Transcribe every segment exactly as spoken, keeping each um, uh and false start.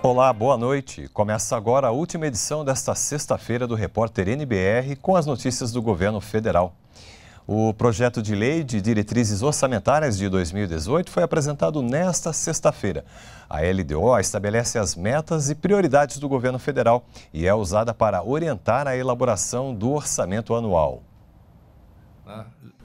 Olá, boa noite. Começa agora a última edição desta sexta-feira do Repórter N B R com as notícias do governo federal. O projeto de lei de diretrizes orçamentárias de dois mil e dezoito foi apresentado nesta sexta-feira. A L D O estabelece as metas e prioridades do governo federal e é usada para orientar a elaboração do orçamento anual.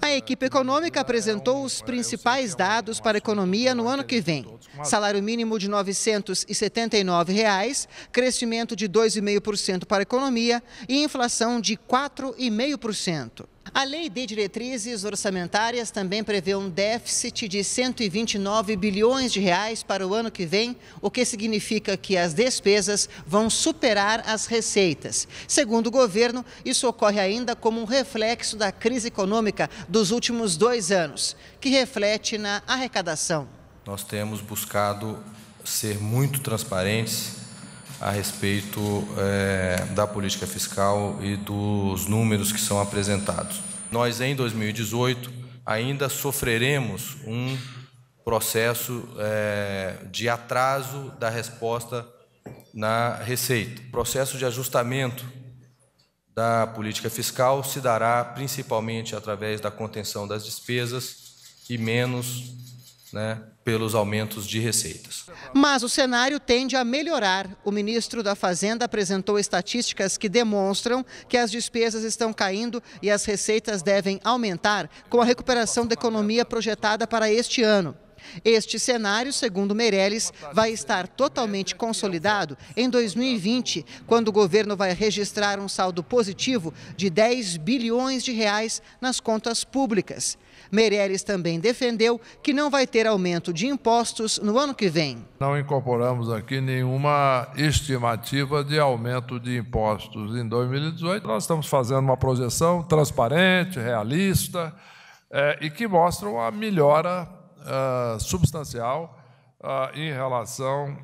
A equipe econômica apresentou os principais dados para a economia no ano que vem. Salário mínimo de novecentos e setenta e nove reais, crescimento de dois vírgula cinco por cento para a economia e inflação de quatro vírgula cinco por cento. A Lei de Diretrizes Orçamentárias também prevê um déficit de cento e vinte e nove bilhões de reais para o ano que vem, o que significa que as despesas vão superar as receitas. Segundo o governo, isso ocorre ainda como um reflexo da crise econômica dos últimos dois anos, que reflete na arrecadação. Nós temos buscado ser muito transparentes a respeito é, da política fiscal e dos números que são apresentados. Nós, em dois mil e dezoito, ainda sofreremos um processo é, de atraso da resposta na receita. O processo de ajustamento da política fiscal se dará principalmente através da contenção das despesas e menos, né, pelos aumentos de receitas. Mas o cenário tende a melhorar. O ministro da Fazenda apresentou estatísticas que demonstram que as despesas estão caindo e as receitas devem aumentar com a recuperação da economia projetada para este ano. Este cenário, segundo Meirelles, vai estar totalmente consolidado em dois mil e vinte, quando o governo vai registrar um saldo positivo de dez bilhões de reais nas contas públicas. Meirelles também defendeu que não vai ter aumento de impostos no ano que vem. Não incorporamos aqui nenhuma estimativa de aumento de impostos em dois mil e dezoito. Nós estamos fazendo uma projeção transparente, realista, é, e que mostra uma melhora Uh, substancial uh, em relação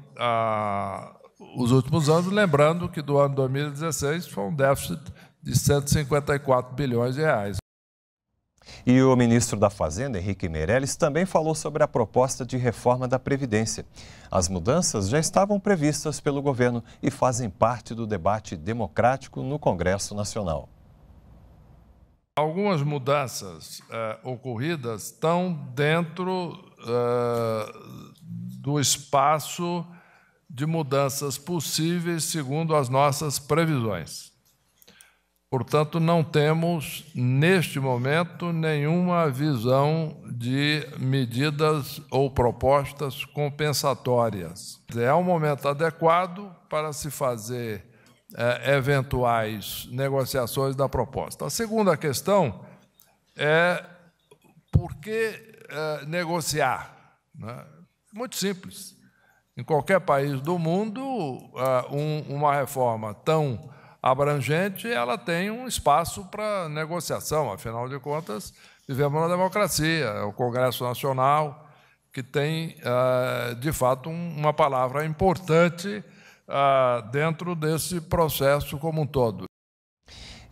aos últimos anos, lembrando que do ano dois mil e dezesseis foi um déficit de cento e cinquenta e quatro bilhões de reais. E o ministro da Fazenda, Henrique Meirelles, também falou sobre a proposta de reforma da Previdência. As mudanças já estavam previstas pelo governo e fazem parte do debate democrático no Congresso Nacional. Algumas mudanças eh, ocorridas estão dentro eh, do espaço de mudanças possíveis segundo as nossas previsões. Portanto, não temos, neste momento, nenhuma visão de medidas ou propostas compensatórias. É um momento adequado para se fazer eventuais negociações da proposta. A segunda questão é por que eh, negociar? Né? Muito simples. Em qualquer país do mundo, uh, um, uma reforma tão abrangente, ela tem um espaço para negociação. Afinal de contas, vivemos na democracia, é o Congresso Nacional que tem, uh, de fato, um, uma palavra importante dentro desse processo como um todo.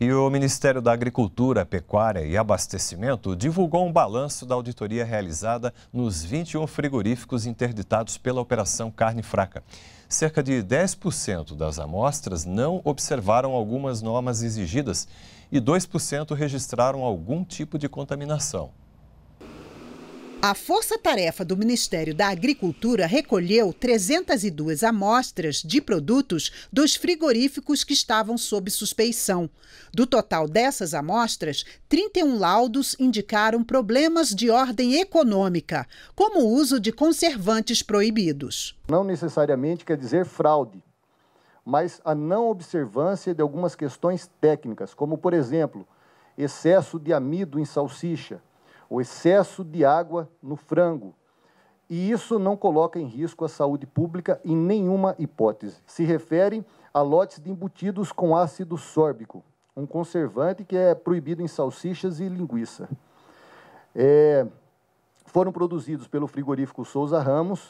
E o Ministério da Agricultura, Pecuária e Abastecimento divulgou um balanço da auditoria realizada nos vinte e um frigoríficos interditados pela Operação Carne Fraca. Cerca de dez por cento das amostras não observaram algumas normas exigidas e dois por cento registraram algum tipo de contaminação. A força-tarefa do Ministério da Agricultura recolheu trezentas e duas amostras de produtos dos frigoríficos que estavam sob suspeição. Do total dessas amostras, trinta e um laudos indicaram problemas de ordem econômica, como o uso de conservantes proibidos. Não necessariamente quer dizer fraude, mas a não observância de algumas questões técnicas, como, por exemplo, excesso de amido em salsicha, o excesso de água no frango. E isso não coloca em risco a saúde pública em nenhuma hipótese. Se refere a lotes de embutidos com ácido sórbico, um conservante que é proibido em salsichas e linguiça. É, foram produzidos pelo frigorífico Souza Ramos,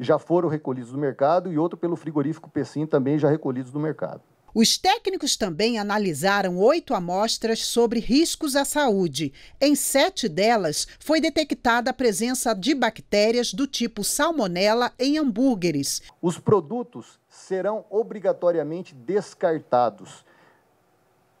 já foram recolhidos do mercado, e outro pelo frigorífico Pecim, também já recolhidos do mercado. Os técnicos também analisaram oito amostras sobre riscos à saúde. Em sete delas, foi detectada a presença de bactérias do tipo salmonela em hambúrgueres. Os produtos serão obrigatoriamente descartados.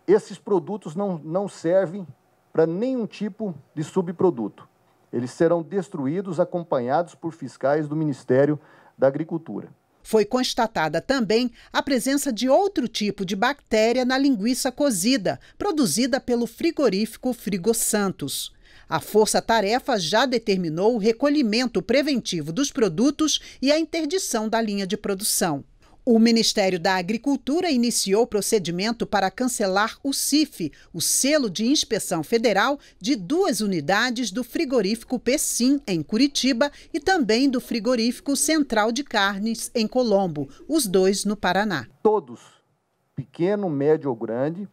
Esses produtos não, não servem para nenhum tipo de subproduto. Eles serão destruídos, acompanhados por fiscais do Ministério da Agricultura. Foi constatada também a presença de outro tipo de bactéria na linguiça cozida, produzida pelo frigorífico Frigo Santos. A força-tarefa já determinou o recolhimento preventivo dos produtos e a interdição da linha de produção. O Ministério da Agricultura iniciou procedimento para cancelar o S I F, o selo de inspeção federal de duas unidades do frigorífico Pecim, em Curitiba, e também do frigorífico Central de Carnes, em Colombo, os dois no Paraná. Todos, pequeno, médio ou grande,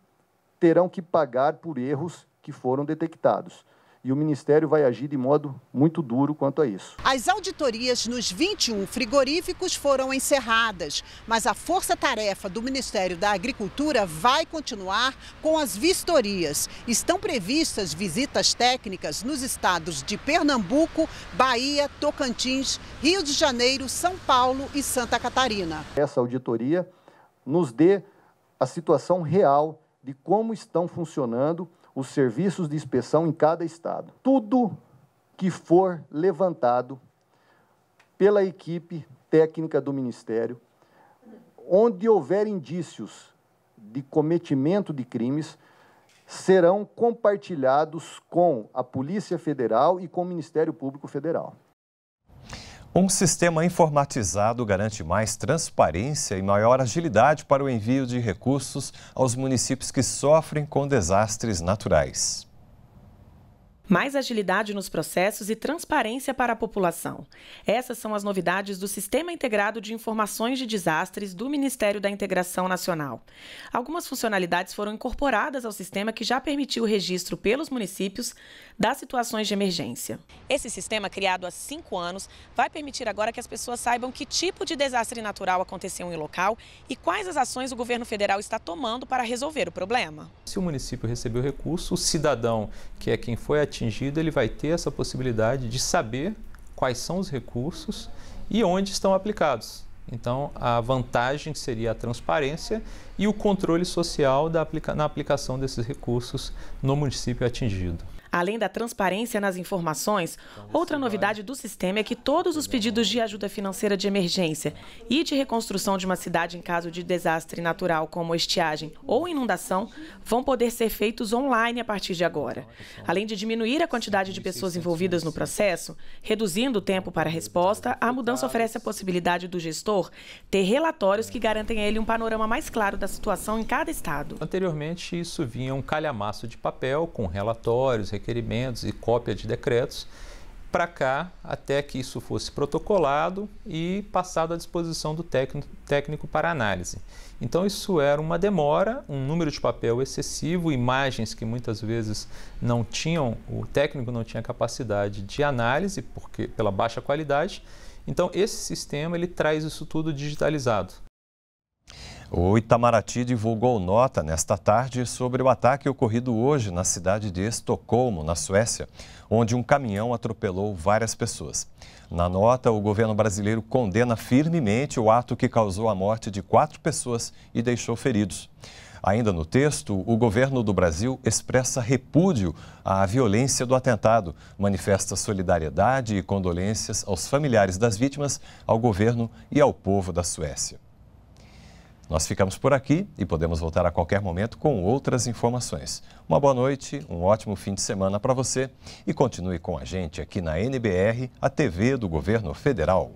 terão que pagar por erros que foram detectados. E o Ministério vai agir de modo muito duro quanto a isso. As auditorias nos vinte e um frigoríficos foram encerradas, mas a força-tarefa do Ministério da Agricultura vai continuar com as vistorias. Estão previstas visitas técnicas nos estados de Pernambuco, Bahia, Tocantins, Rio de Janeiro, São Paulo e Santa Catarina. Essa auditoria nos dê a situação real de como estão funcionando os serviços de inspeção em cada estado. Tudo que for levantado pela equipe técnica do Ministério, onde houver indícios de cometimento de crimes, serão compartilhados com a Polícia Federal e com o Ministério Público Federal. Um sistema informatizado garante mais transparência e maior agilidade para o envio de recursos aos municípios que sofrem com desastres naturais. Mais agilidade nos processos e transparência para a população. Essas são as novidades do Sistema Integrado de Informações de Desastres do Ministério da Integração Nacional. Algumas funcionalidades foram incorporadas ao sistema que já permitiu o registro pelos municípios das situações de emergência. Esse sistema, criado há cinco anos, vai permitir agora que as pessoas saibam que tipo de desastre natural aconteceu em local e quais as ações o governo federal está tomando para resolver o problema. Se o município recebeu recurso, o cidadão, que é quem foi atingido, atingido, ele vai ter essa possibilidade de saber quais são os recursos e onde estão aplicados. Então, a vantagem seria a transparência e o controle social da aplica- na aplicação desses recursos no município atingido. Além da transparência nas informações, outra novidade do sistema é que todos os pedidos de ajuda financeira de emergência e de reconstrução de uma cidade em caso de desastre natural, como estiagem ou inundação, vão poder ser feitos online a partir de agora. Além de diminuir a quantidade de pessoas envolvidas no processo, reduzindo o tempo para a resposta, a mudança oferece a possibilidade do gestor ter relatórios que garantem a ele um panorama mais claro da situação em cada estado. Anteriormente, isso vinha um calhamaço de papel com relatórios, requerimentos e cópia de decretos, para cá, até que isso fosse protocolado e passado à disposição do técnico, técnico para análise. Então, isso era uma demora, um número de papel excessivo, imagens que muitas vezes não tinham, o técnico não tinha capacidade de análise, porque, pela baixa qualidade. Então, esse sistema ele traz isso tudo digitalizado. O Itamaraty divulgou nota nesta tarde sobre o ataque ocorrido hoje na cidade de Estocolmo, na Suécia, onde um caminhão atropelou várias pessoas. Na nota, o governo brasileiro condena firmemente o ato que causou a morte de quatro pessoas e deixou feridos. Ainda no texto, o governo do Brasil expressa repúdio à violência do atentado, manifesta solidariedade e condolências aos familiares das vítimas, ao governo e ao povo da Suécia. Nós ficamos por aqui e podemos voltar a qualquer momento com outras informações. Uma boa noite, um ótimo fim de semana para você e continue com a gente aqui na N B R, a T V do Governo Federal.